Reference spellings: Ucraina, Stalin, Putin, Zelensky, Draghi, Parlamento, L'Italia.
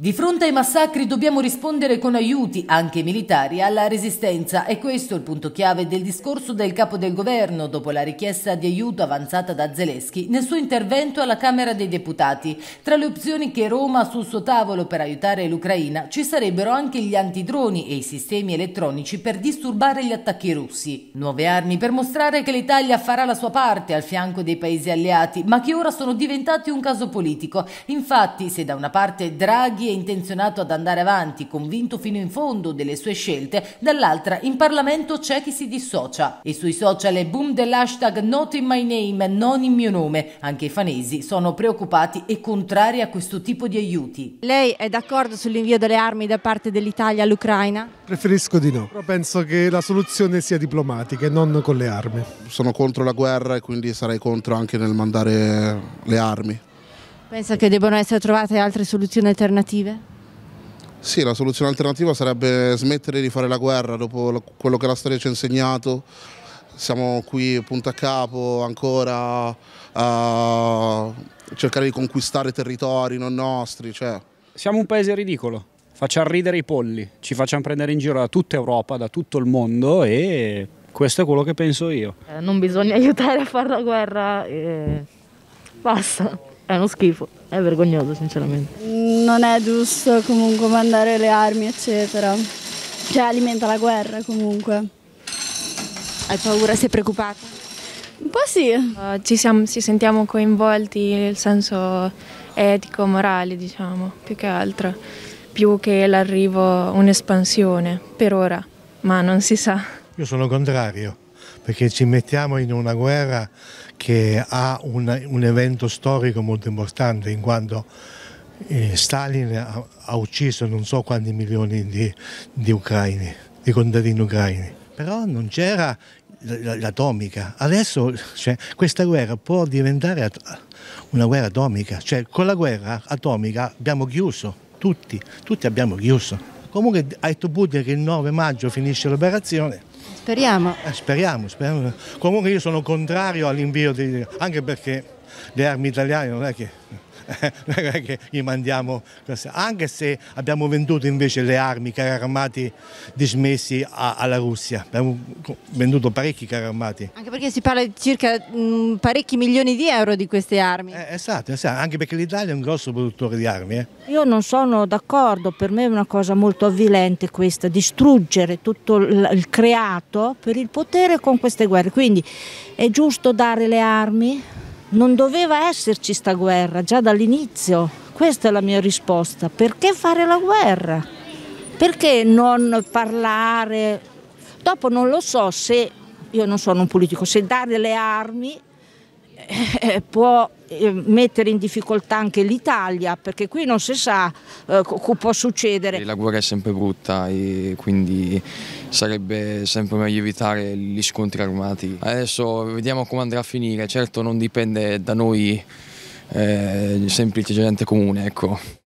Di fronte ai massacri dobbiamo rispondere con aiuti, anche militari, alla resistenza. E questo è il punto chiave del discorso del capo del governo dopo la richiesta di aiuto avanzata da Zelensky nel suo intervento alla Camera dei Deputati. Tra le opzioni che Roma ha sul suo tavolo per aiutare l'Ucraina ci sarebbero anche gli antidroni e i sistemi elettronici per disturbare gli attacchi russi. Nuove armi per mostrare che l'Italia farà la sua parte al fianco dei paesi alleati, ma che ora sono diventati un caso politico. Infatti, se da una parte Draghi è intenzionato ad andare avanti, convinto fino in fondo delle sue scelte, dall'altra in Parlamento c'è chi si dissocia. E sui social è boom dell'hashtag not in my name, non in mio nome. Anche i fanesi sono preoccupati e contrari a questo tipo di aiuti. Lei è d'accordo sull'invio delle armi da parte dell'Italia all'Ucraina? Preferisco di no, però penso che la soluzione sia diplomatica e non con le armi. Sono contro la guerra e quindi sarei contro anche nel mandare le armi. Pensa che debbano essere trovate altre soluzioni alternative? Sì, la soluzione alternativa sarebbe smettere di fare la guerra dopo quello che la storia ci ha insegnato. Siamo qui punta a capo ancora a cercare di conquistare territori non nostri. Cioè. Siamo un paese ridicolo, facciamo ridere i polli, ci facciamo prendere in giro da tutta Europa, da tutto il mondo e questo è quello che penso io. Non bisogna aiutare a fare la guerra e basta. È uno schifo, è vergognoso sinceramente. Non è giusto comunque mandare le armi eccetera, cioè alimenta la guerra comunque. Hai paura, sei preoccupata? Un po' sì. Ci sentiamo coinvolti nel senso etico, morale diciamo, più che altro. Più che l'arrivo, un'espansione per ora, ma non si sa. Io sono contrario. Perché ci mettiamo in una guerra che ha un evento storico molto importante in quanto Stalin ha ucciso non so quanti milioni di ucraini, di contadini ucraini. Però non c'era l'atomica. Adesso cioè, questa guerra può diventare una guerra atomica. Cioè, con la guerra atomica abbiamo chiuso, tutti abbiamo chiuso. Comunque ha detto Putin che il 9 maggio finisce l'operazione. Speriamo. Speriamo. Comunque io sono contrario all'invio, anche perché le armi italiane non è che gli mandiamo, anche se abbiamo venduto invece le armi, carri armati dismessi alla Russia, abbiamo venduto parecchi carri armati. Anche perché si parla di circa parecchi milioni di euro di queste armi. Esatto, anche perché l'Italia è un grosso produttore di armi. Io non sono d'accordo, per me è una cosa molto avvilente questa, distruggere tutto il creato per il potere con queste guerre, quindi è giusto dare le armi? Non doveva esserci sta guerra già dall'inizio, questa è la mia risposta. Perché fare la guerra? Perché non parlare? Dopo non lo so se, io non sono un politico, se dare le armi può mettere in difficoltà anche l'Italia, perché qui non si sa cosa può succedere. La guerra è sempre brutta e quindi sarebbe sempre meglio evitare gli scontri armati. Adesso vediamo come andrà a finire, certo non dipende da noi semplice gente comune, ecco.